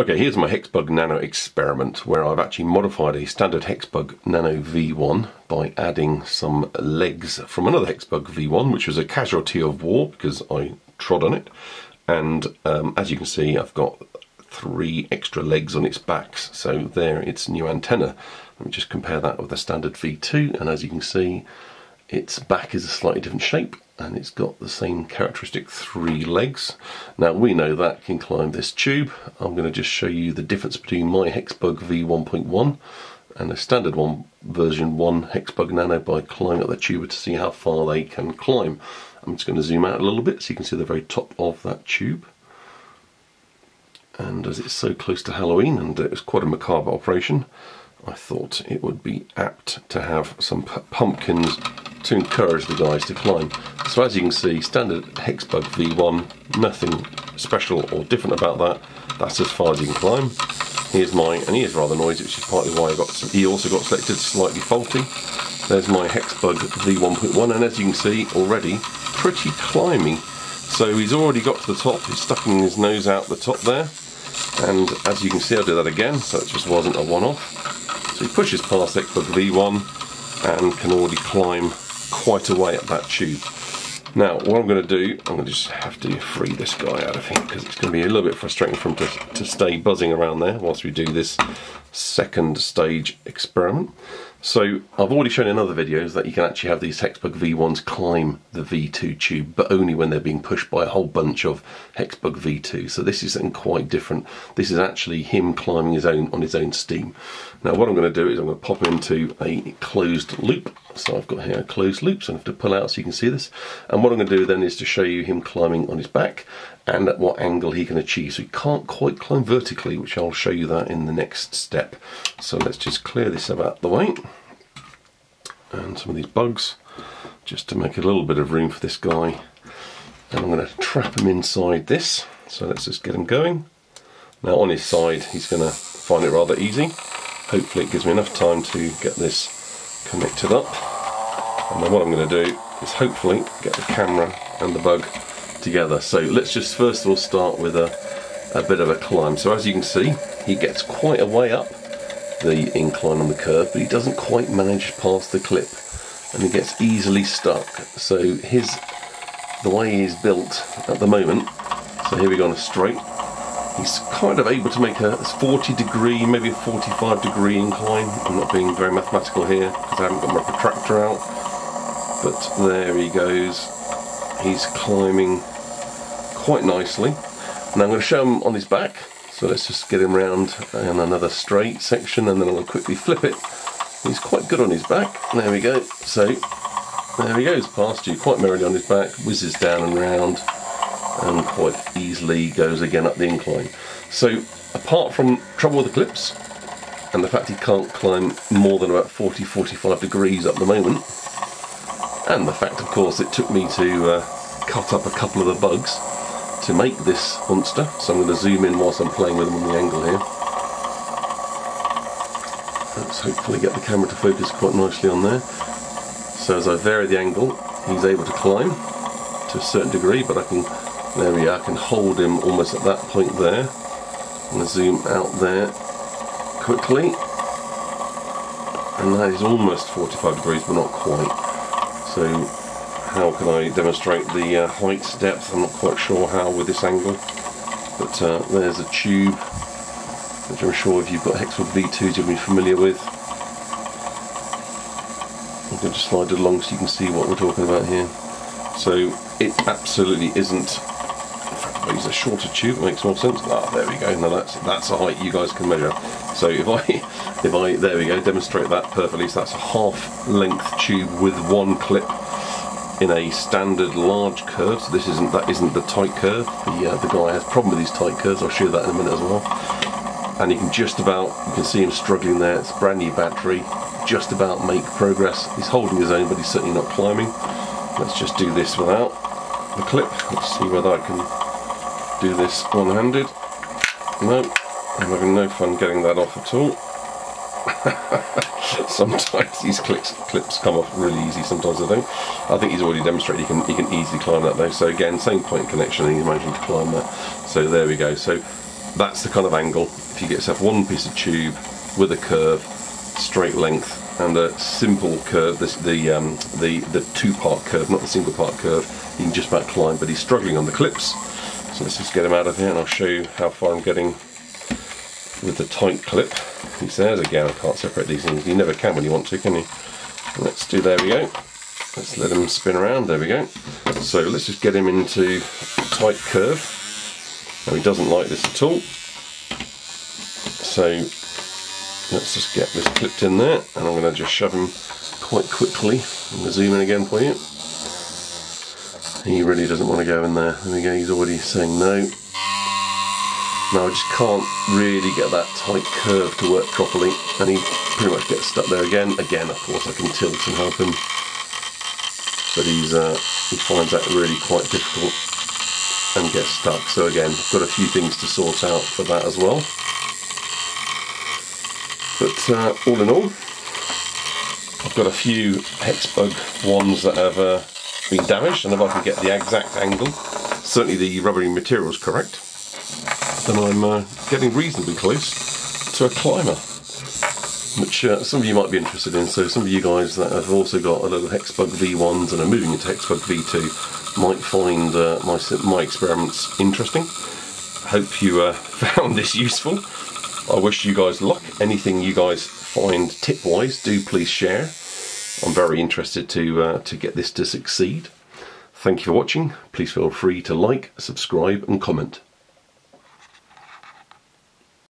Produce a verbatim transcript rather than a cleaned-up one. Okay, here's my Hexbug Nano experiment where I've actually modified a standard Hexbug Nano V one by adding some legs from another Hexbug V one, which was a casualty of war because I trod on it. And um, as you can see, I've got three extra legs on its backs, so there its new antenna. Let me just compare that with the standard V two, and as you can see, its back is a slightly different shape. And it's got the same characteristic three legs. Now we know that can climb this tube. I'm going to just show you the difference between my Hexbug V one point one and a standard one version one Hexbug Nano by climbing up the tube to see how far they can climb. I'm just going to zoom out a little bit so you can see the very top of that tube. And as it's so close to Halloween and it was quite a macabre operation, I thought it would be apt to have some pumpkins to encourage the guys to climb. So as you can see, standard Hexbug V one, nothing special or different about that. That's as far as you can climb. Here's my, and he is rather noisy, which is partly why I got, he also got selected slightly faulty. There's my Hexbug V one point one, and as you can see already, pretty climby. So he's already got to the top, he's sticking his nose out the top there. And as you can see, I'll do that again, so it just wasn't a one-off. So he pushes past Hexbug V one and can already climb quite a way up that tube. Now, what I'm going to do, I'm going to just have to free this guy out of here because it's going to be a little bit frustrating for him to, to stay buzzing around there whilst we do this second stage experiment. So, I've already shown in other videos that you can actually have these Hexbug V ones climb the V two tube, but only when they're being pushed by a whole bunch of Hexbug V two. So this is something quite different. This is actually him climbing his own on his own steam. Now what I'm going to do is I'm going to pop into a closed loop. So I've got here a closed loop, so I have to pull out so you can see this. And what I'm going to do then is to show you him climbing on his back and at what angle he can achieve. So he can't quite climb vertically, which I'll show you that in the next step. So let's just clear this out of the way. And some of these bugs, just to make a little bit of room for this guy. And I'm going to trap him inside this, so let's just get him going. Now on his side he's going to find it rather easy. Hopefully it gives me enough time to get this connected up. And then what I'm going to do is hopefully get the camera and the bug together. So let's just first of all start with a, a bit of a climb. So as you can see, he gets quite a way up the incline on the curve, but he doesn't quite manage past the clip and he gets easily stuck. So his the way he is built at the moment, so here we go on a straight, he's kind of able to make a forty degree, maybe a forty-five degree incline. I'm not being very mathematical here because I haven't got my protractor out, but there he goes. He's climbing quite nicely. Now I'm going to show him on his back. So let's just get him round in another straight section and then I'm going to quickly flip it. He's quite good on his back. There we go. So there he goes past you quite merrily on his back, whizzes down and round and quite easily goes again up the incline. So apart from trouble with the clips and the fact he can't climb more than about forty, forty-five degrees at the moment, and the fact of course it took me to uh, cut up a couple of the bugs to make this monster, so I'm going to zoom in whilst I'm playing with him on the angle here. Let's hopefully get the camera to focus quite nicely on there. So as I vary the angle, he's able to climb to a certain degree, but I can, there we are, I can hold him almost at that point there. I'm going to zoom out there quickly, and that is almost forty-five degrees, but not quite. So how can I demonstrate the uh, height, depth? I'm not quite sure how with this angle, but uh, there's a tube, which I'm sure if you've got Hexbug V twos you'll be familiar with. I'm going to slide it along so you can see what we're talking about here. So it absolutely isn't, in fact I use a shorter tube, it makes more sense. Ah, there we go, now that's, that's a height you guys can measure. So if I, if I, there we go, demonstrate that perfectly. So that's a half length tube with one clip in a standard large curve, so this isn't that isn't the tight curve. The, uh, the guy has a problem with these tight curves, I'll show you that in a minute as well. And you can just about, you can see him struggling there, it's a brand new battery, just about make progress. He's holding his own, but he's certainly not climbing. Let's just do this without the clip. Let's see whether I can do this one-handed. No, I'm having no fun getting that off at all. Sometimes these clips, clips come off really easy, sometimes I don't. I think he's already demonstrated he can, he can easily climb that though. So again, same point connection, and he's managing to climb that. So there we go. So That's the kind of angle. If you get yourself one piece of tube with a curve, straight length, and a simple curve, this, the, um, the, the two-part curve, not the single-part curve, you can just about climb, but he's struggling on the clips. So let's just get him out of here, and I'll show you how far I'm getting with the tight clip. He says, again, I can't separate these things. You never can when you want to, can you? Let's do, there we go. Let's let him spin around, there we go. So let's just get him into tight curve. Now he doesn't like this at all. So let's just get this clipped in there, and I'm gonna just shove him quite quickly. I'm gonna zoom in again for you. He really doesn't want to go in there. There we go, he's already saying no. Now I just can't really get that tight curve to work properly, and he pretty much gets stuck there again. Again, of course, I can tilt and help him, but he's uh, he finds that really quite difficult and gets stuck. So again, I've got a few things to sort out for that as well. But uh, all in all, I've got a few Hexbug ones that have uh, been damaged, and if I can get the exact angle, certainly the rubbering material's correct, then I'm uh, getting reasonably close to a climber, which uh, some of you might be interested in. So some of you guys that have also got a little Hexbug V ones and are moving into Hexbug V two might find uh, my, my experiments interesting. Hope you uh, found this useful. I wish you guys luck. Anything you guys find tip-wise, do please share. I'm very interested to, uh, to get this to succeed. Thank you for watching. Please feel free to like, subscribe and comment.